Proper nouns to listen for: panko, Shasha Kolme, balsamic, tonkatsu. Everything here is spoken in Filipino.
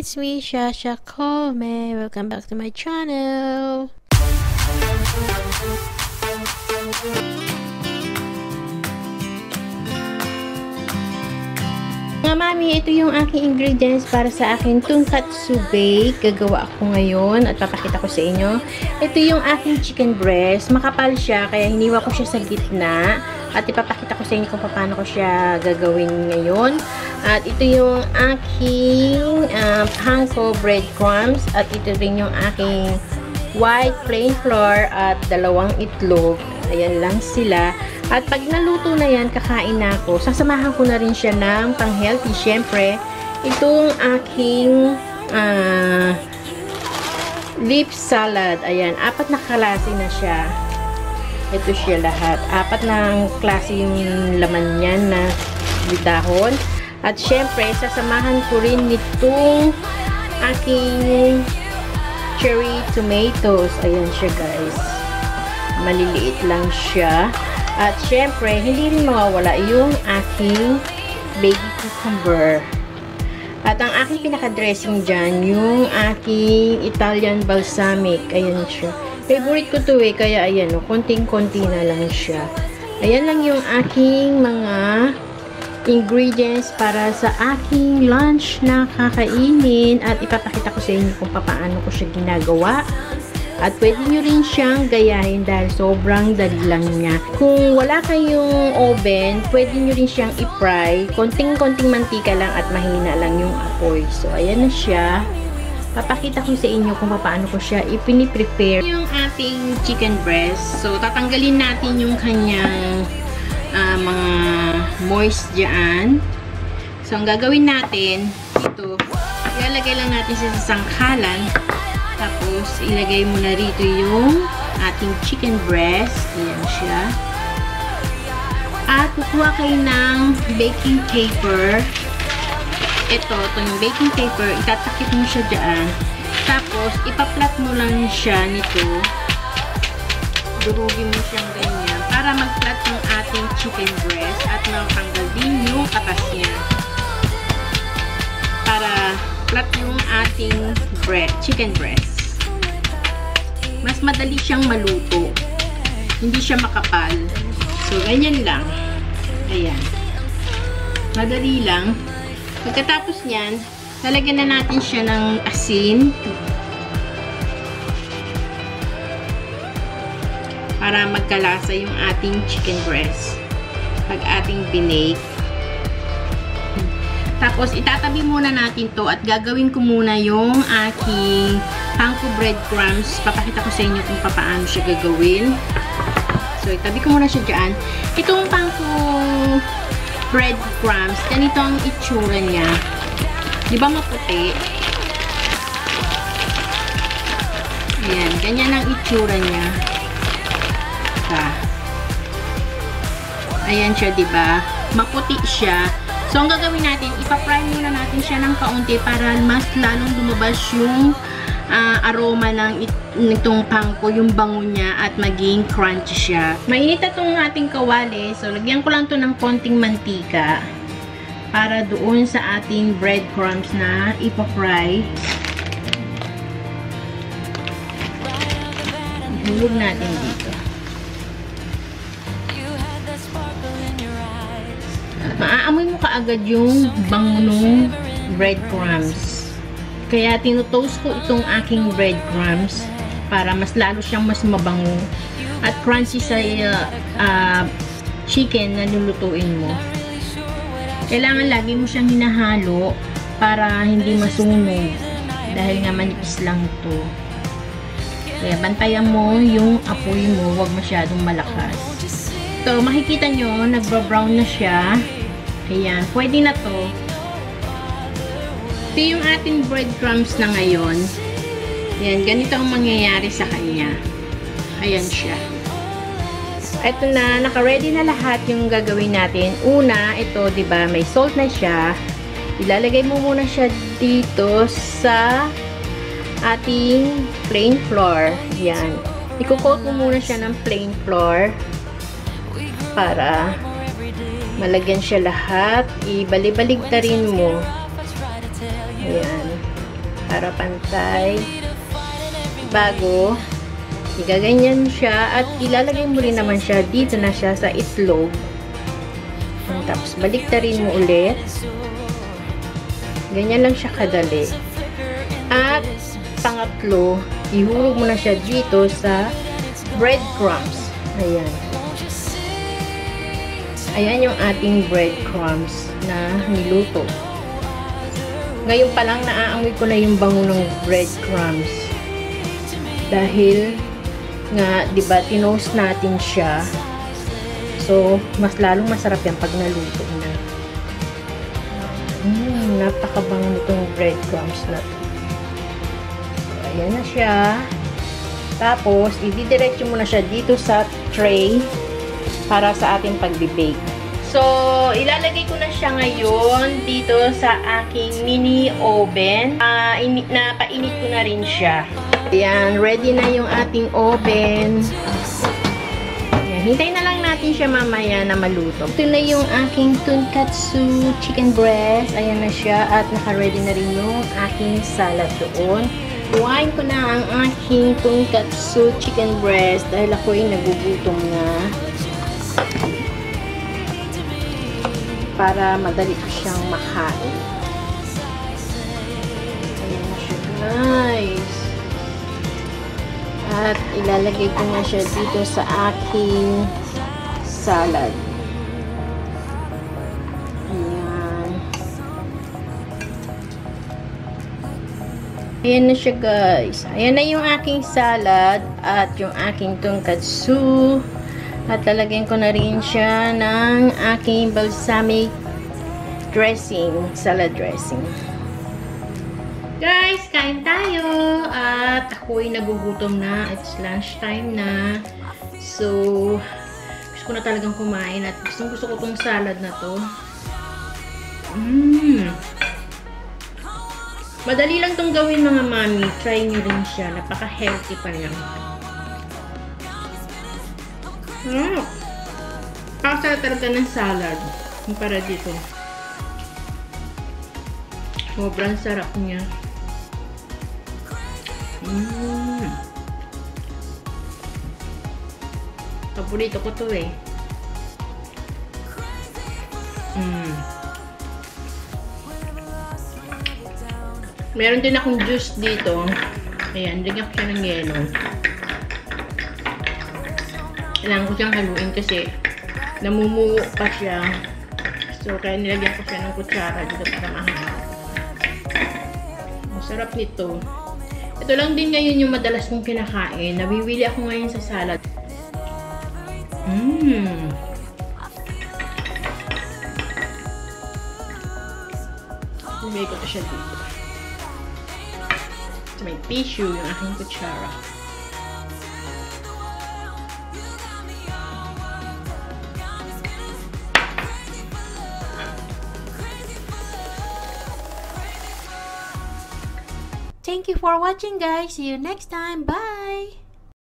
it's me, Shasha Kolme. Welcome back to my channel. Mga mami, ito yung aking ingredients para sa aking tonkatsu bake. Gagawa ako ngayon at papakita ko sa inyo. Ito yung aking chicken breast. Makapal siya, kaya hiniwa ko siya sa gitna. At ipapakita ko sa inyo kung paano ko siya gagawin ngayon. At ito yung aking panko breadcrumbs. At ito rin yung aking white plain flour at dalawang itlog. Ayan lang sila. At pag naluto na yan, kakain na ako. Sasamahan ko na rin siya ng pang-healthy. Siyempre, itong aking leaf salad. Ayan, apat na klase na siya. Ito siya lahat. Apat na klase yung laman niyan na bitahon. At siyempre, sasamahan ko rin nitong aking cherry tomatoes. Ayan siya, guys. Maliliit lang siya. At syempre, hindi rin mawawala yung aking baby cucumber. At ang aking pinaka-dressing dyan, yung aking Italian balsamic. Ayan siya. Favorite ko to eh, kaya ayan o, konting-konti na lang siya. Ayan lang yung aking mga ingredients para sa aking lunch na kakainin. At ipapakita ko sa inyo kung paano ko siya ginagawa. At pwede nyo rin siyang gayahin dahil sobrang dali lang niya. Kung wala kayong oven, pwede nyo rin siyang i-fry. Konting-konting mantika lang at mahina lang yung apoy. So, ayan na siya. Papakita ko sa inyo kung paano ko siya ipiniprepare. Yung ating chicken breast. So, tatanggalin natin yung kanyang mga moist dyan. So, ang gagawin natin, ito, ilalagay lang natin sa sangkalan. Tapos, ilagay mo na rito yung ating chicken breast. Ayan siya. At, kukuha kayo ng baking paper. Ito yung baking paper. Itatakip mo siya dyan. Tapos, ipa-flat mo lang siya nito. Durugin mo siyang ganyan. Para mag-flat yung ating chicken breast. At matanggal din yung katas niya. Para flat yung ating chicken breast. Mas madali siyang maluto. Hindi siya makapal. So, ganyan lang. Ayan. Madali lang. Pagkatapos niyan, lalagyan na natin siya ng asin. Para magkalasa yung ating chicken breast. Pag ating binake. Tapos, itatabi muna natin to at gagawin ko muna yung aking panko breadcrumbs. Papakita ko sa inyo kung paano siya gagawin. So, itabi ko muna siya dyan. Itong panko breadcrumbs, ganito ang itsura niya. Di ba maputi? Ayan, ganyan ang itsura niya. Ayan siya, di ba? Maputi siya. So, ang gagawin natin, ipa-fry muna natin siya ng kaunti para mas lalong lumabas yung aroma ng itong panko, yung bango niya at maging crunchy siya. Mainit na itong ating kawali. So, lagyan ko lang to ng konting mantika para doon sa ating breadcrumbs na ipa-fry. Ihulog natin dito. Maaamoy mo kaagad yung bango ng breadcrumbs. Kaya tinutoast ko itong aking breadcrumbs para mas lalo siyang mas mabango at crunchy sa chicken na lulutuin mo. Kailangan lagi mo siyang hinahalo para hindi masunog dahil nga manipis lang ito. Kaya bantayan mo yung apoy mo, huwag masyadong malakas. So, makikita nyo, nagbra-brown na siya. Ayan, pwede na to. Ito yung ating breadcrumbs na ngayon. Ayan, ganito ang mangyayari sa kanya. Ayan siya. Ito na, naka-ready na lahat yung gagawin natin. Una, ito, diba, may salt na siya. Ilalagay mo muna siya dito sa ating plain flour. Ayan. Iko-coat mo muna siya ng plain flour para malagyan siya lahat. Ibalik-baligtarin mo. Ayan. para pantay bago igaganyan siya at ilalagay mo rin naman siya dito na siya sa itlog. Tapos baliktarin mo ulit. Ganyan lang siya kadali. At pangatlo, ihulog mo na siya dito sa breadcrumbs. Ayan. Ayan yung ating breadcrumbs na niluto. Ngayon pa lang naaamoy ko na yung bango ng breadcrumbs. Dahil nga, di ba, tinoast natin siya. So, mas lalong masarap yan pag naluto na. Napakabango itong breadcrumbs na to. So, ayan na siya. Tapos, ididiretso mo na siya dito sa tray para sa ating pagbe-bake. So, ilalagay ko na siya ngayon dito sa aking mini oven. Napainit ko na rin siya. Ayan, ready na yung ating oven. Hintayin na lang natin siya mamaya na maluto. Ito na yung aking tonkatsu chicken breast. Ayan na siya at naka-ready na rin yung aking salad doon. Kuhain ko na ang aking tonkatsu chicken breast dahil ako ay nagugutom na. Para madali ko siyang makain. Ayan na siya. Nice! At ilalagay ko na siya dito sa aking salad. Ayan. Ayan na siya guys. Ayan na yung aking salad at yung aking tonkatsu. At lalagyan ko na rin siya ng aking balsamic dressing, salad dressing. Guys, kain tayo! At ako'y nagugutom na. It's lunchtime na. So, gusto ko na talagang kumain. At gusto ko tong salad na to. Madali lang tong gawin mga mami. Try nyo rin siya. Napaka-healthy pa lang. Pakasarap talaga ng salad. Yung para dito. Sobrang sarap niya. Paborito ko to eh. Meron din akong juice dito. Ayan, lagyan ko siya ng yelo. Kailangan ko siyang haluin kasi namumuo pa siya. So, kaya nilagyan ko siya ng kutsara dito para mahalo. Ang sarap nito. Ito lang din ngayon yung madalas kong kinakain. Nabiwili ako ngayon sa salad. Ibigay ko ito siya dito. So, may tissue yung aking kutsara. Thank you for watching guys. See you next time. Bye.